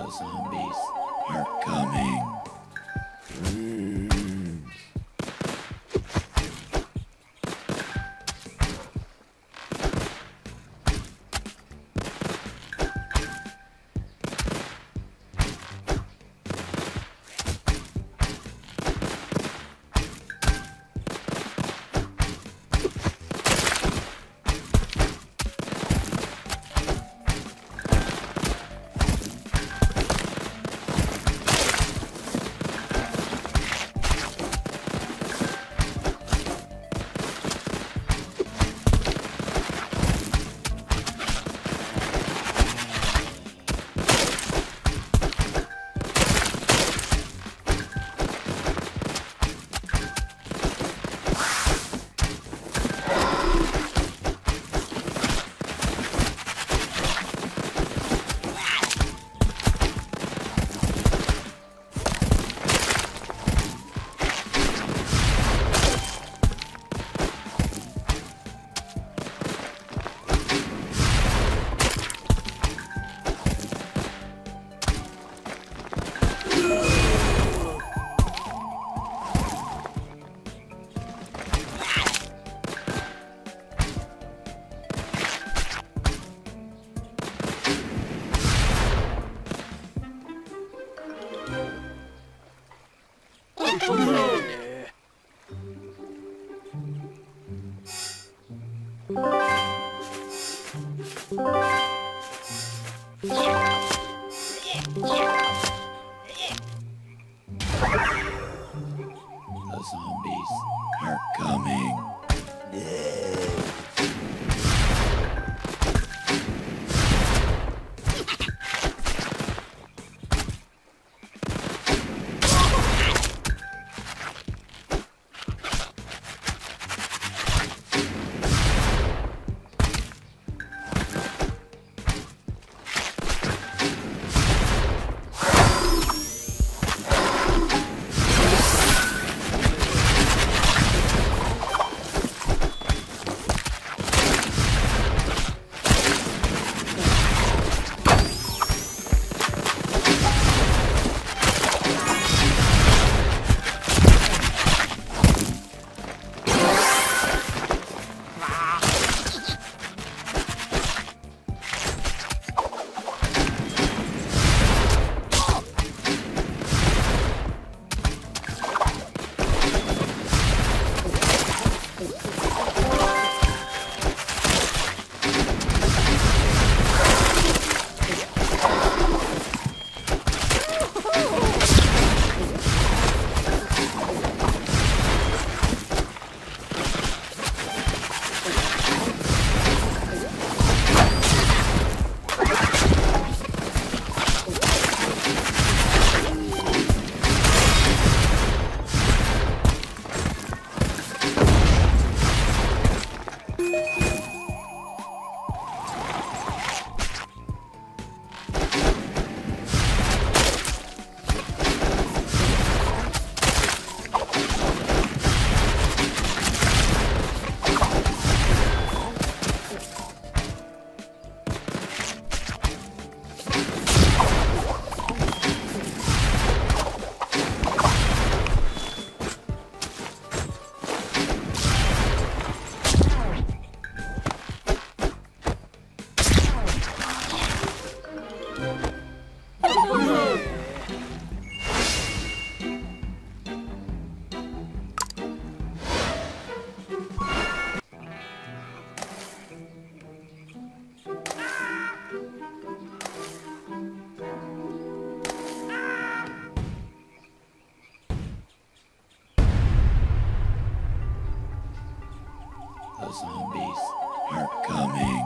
The zombies are coming. The zombies are coming. The zombies are coming.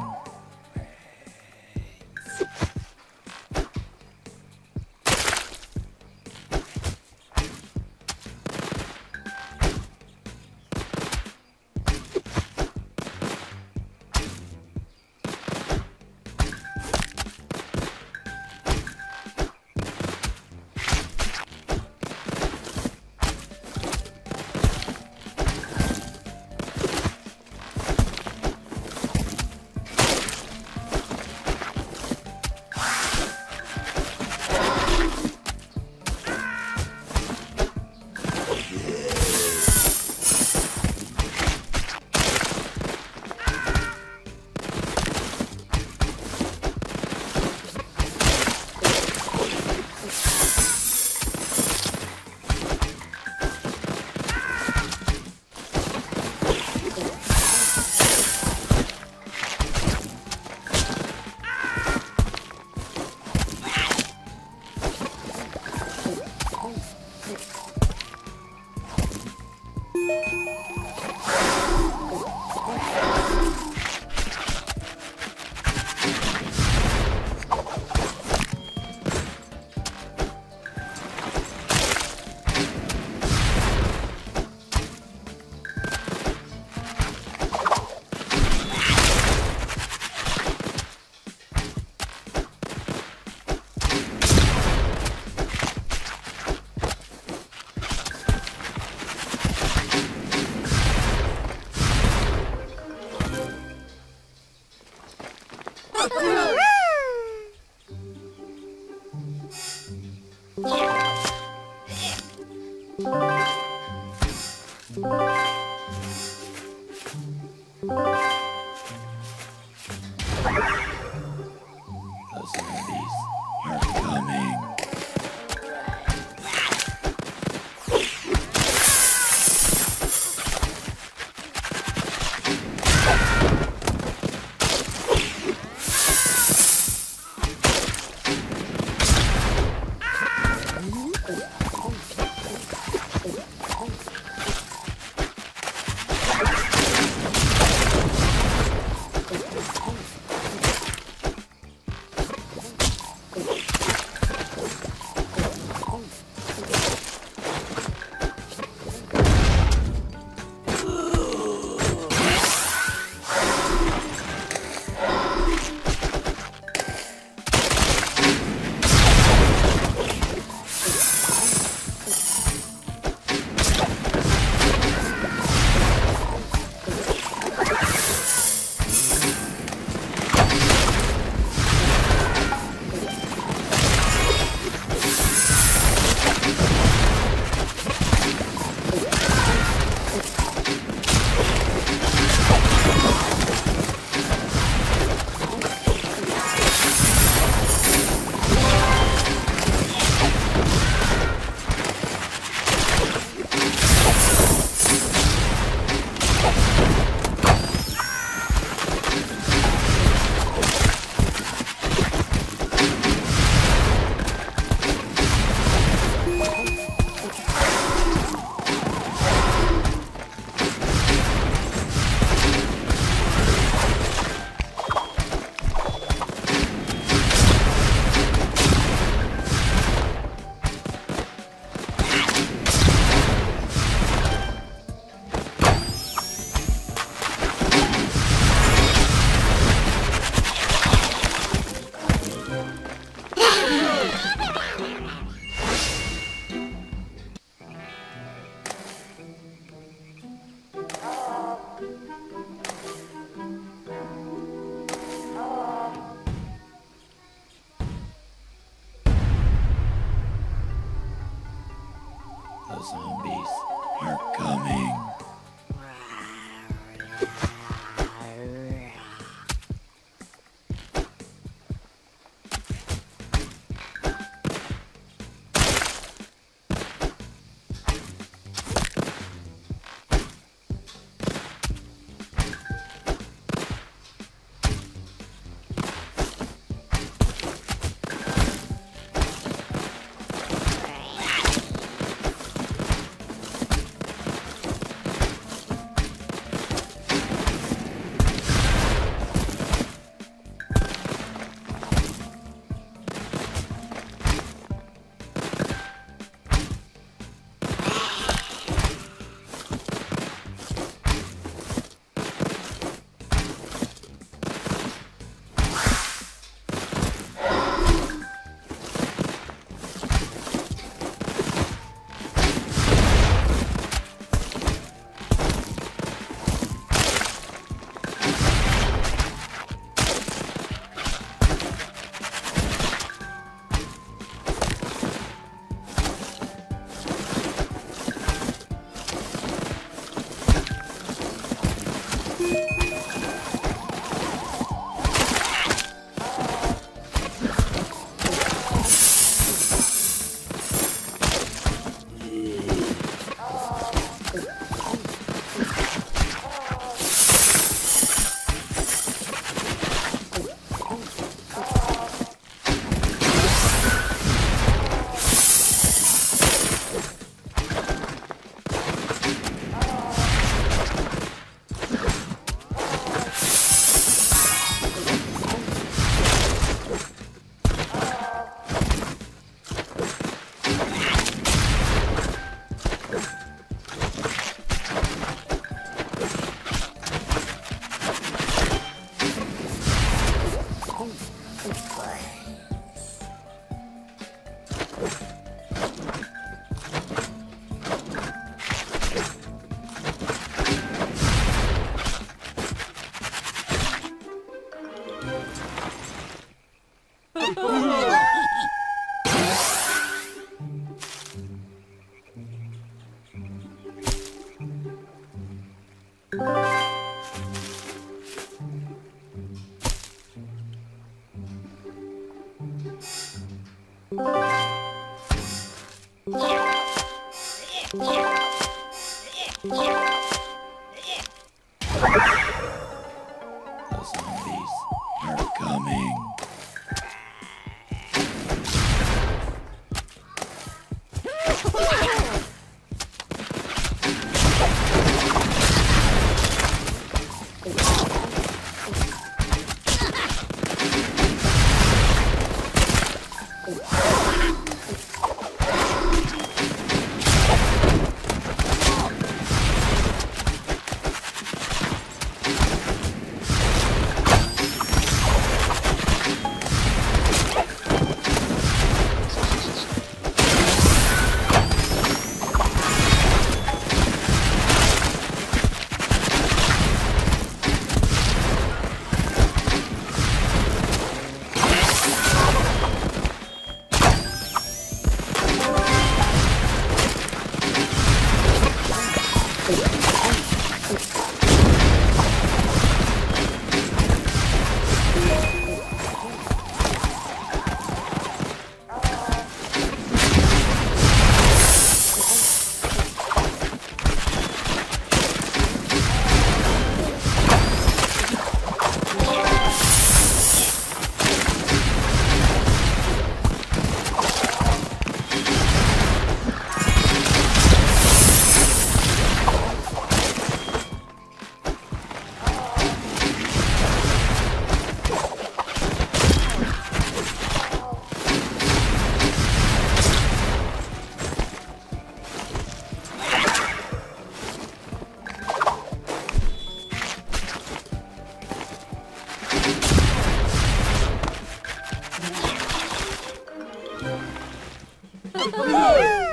Woo!